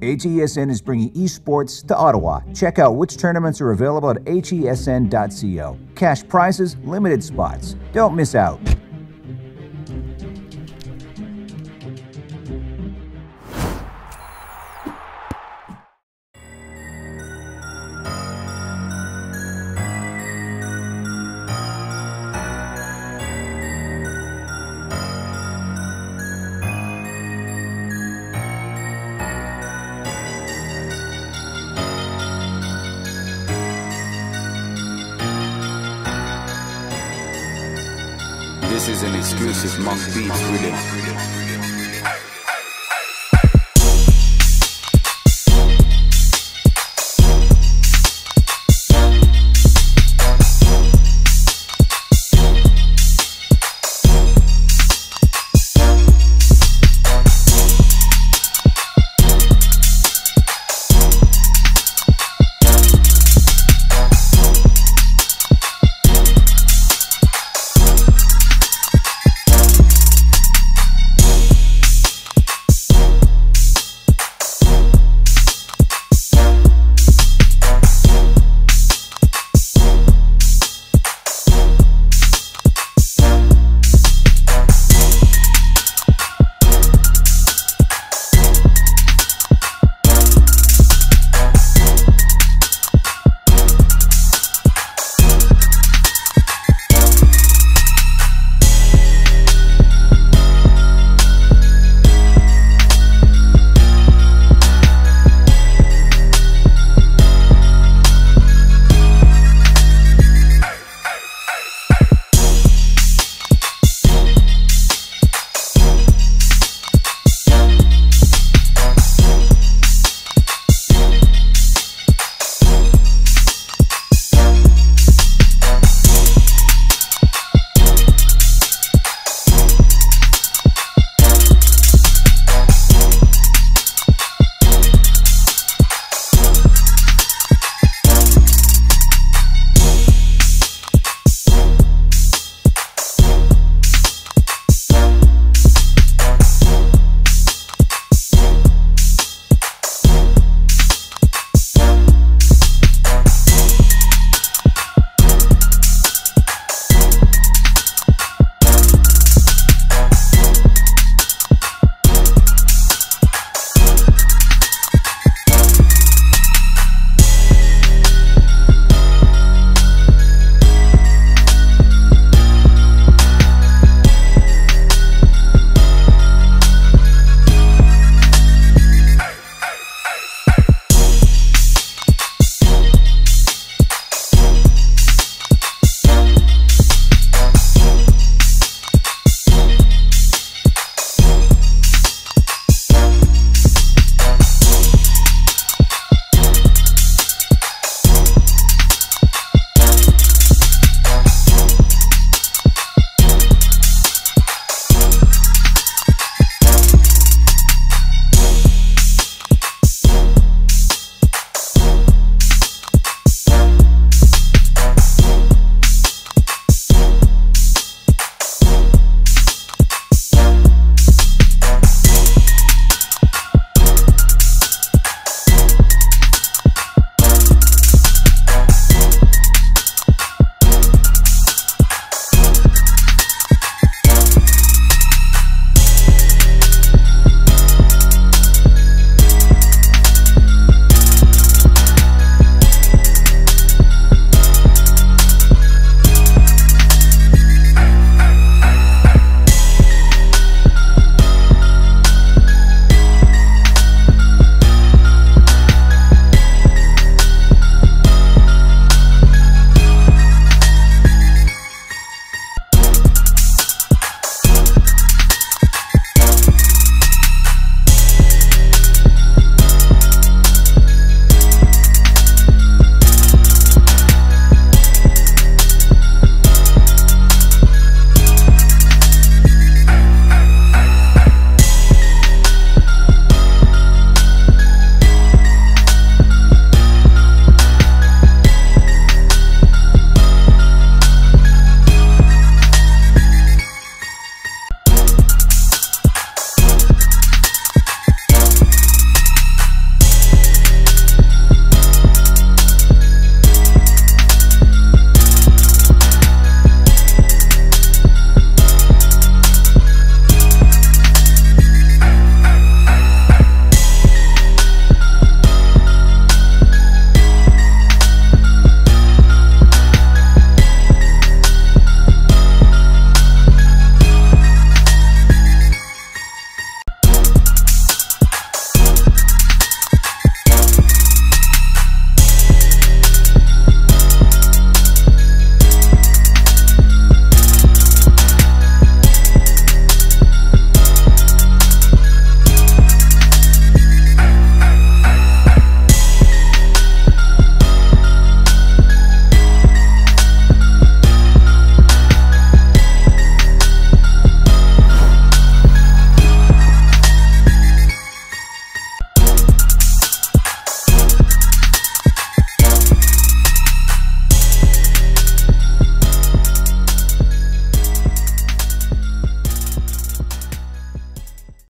HESN is bringing esports to Ottawa. Check out which tournaments are available at HESN.co. Cash prizes, limited spots. Don't miss out. This is an exclusive Monk Beats release.